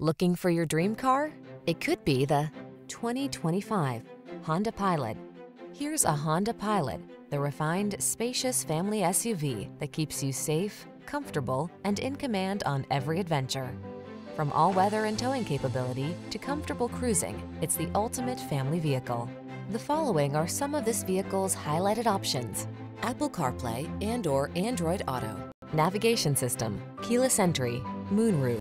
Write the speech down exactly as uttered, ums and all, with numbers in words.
Looking for your dream car? It could be the twenty twenty-five Honda Pilot. Here's a Honda Pilot, the refined, spacious family S U V that keeps you safe, comfortable, and in command on every adventure. From all-weather and towing capability to comfortable cruising, it's the ultimate family vehicle. The following are some of this vehicle's highlighted options: Apple CarPlay and or Android Auto, navigation system, keyless entry, moonroof,